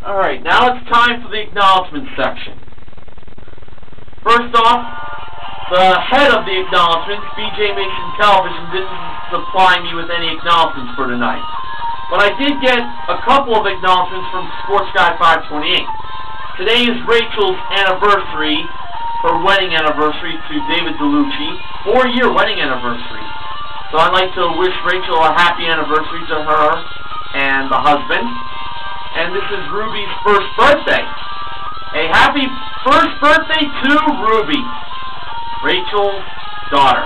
Alright, now it's time for the acknowledgement section. First off, the head of the acknowledgements, BJ Mason Television, didn't supply me with any acknowledgements for tonight. But I did get a couple of acknowledgements from Sports Guy 528. Today is Rachel's anniversary, her wedding anniversary to David DeLucci, 4-year wedding anniversary. So I'd like to wish Rachel a happy anniversary to her and the husband. And this is Ruby's first birthday. A happy first birthday to Ruby, Rachel's daughter.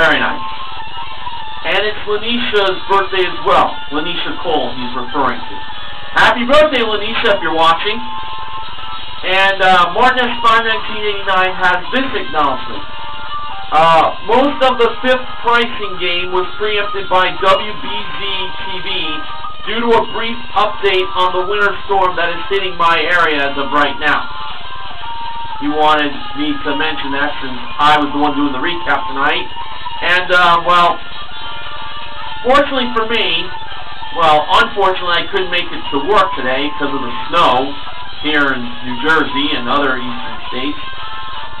Very nice. And it's Lanisha's birthday as well. Lanisha Cole, he's referring to. Happy birthday, Lanisha, if you're watching. And MartinS51989 has this acknowledgement. Most of the fifth pricing game was preempted by WBZ-TV due to a brief update on the winter storm that is hitting my area as of right now. He wanted me to mention that since I was the one doing the recap tonight. And, well, fortunately for me, well, unfortunately I couldn't make it to work today because of the snow here in New Jersey and other eastern states.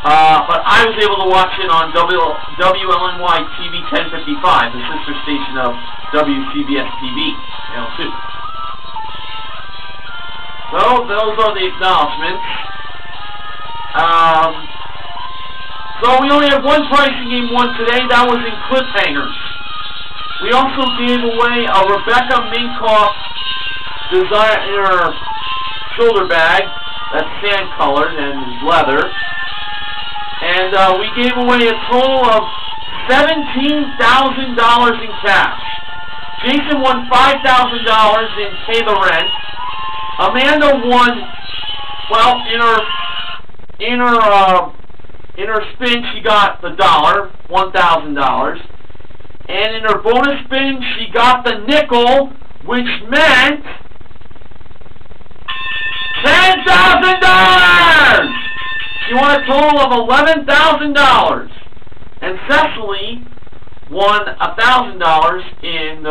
But I was able to watch it on WLNY TV 1055, the sister station of WCBS TV, Channel 2. So, those are the acknowledgements. So, we only had one pricing game won today. That was in cliffhangers. We also gave away a Rebecca Minkoff designer shoulder bag that's sand-colored and is leather. And we gave away a total of $17,000 in cash. Jason won $5,000 in Pay the Rent. Amanda won, well, in her spin she got the dollar, $1,000. And in her bonus spin she got the nickel, which meant $10,000! She won a total of $11,000, and Cecily won $1,000 in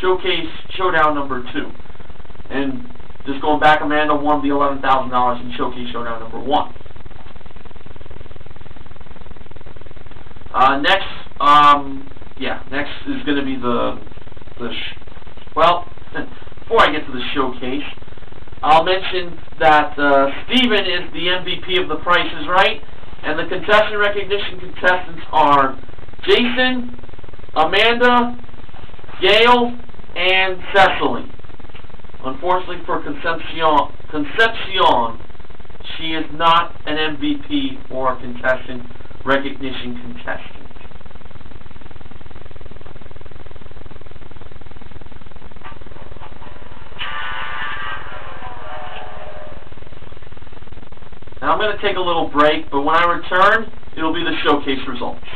Showcase Showdown number 2. And just going back, Amanda won the $11,000 in Showcase Showdown number 1. Next is going to be well, before I get to the showcase, I'll mention that Steven is the MVP of The Price is Right, and the contestant recognition contestants are Jason, Amanda, Gail, and Cecily. Unfortunately for Concepcion, she is not an MVP or a contestant recognition contestant. Now I'm going to take a little break, but when I return, it'll be the showcase results.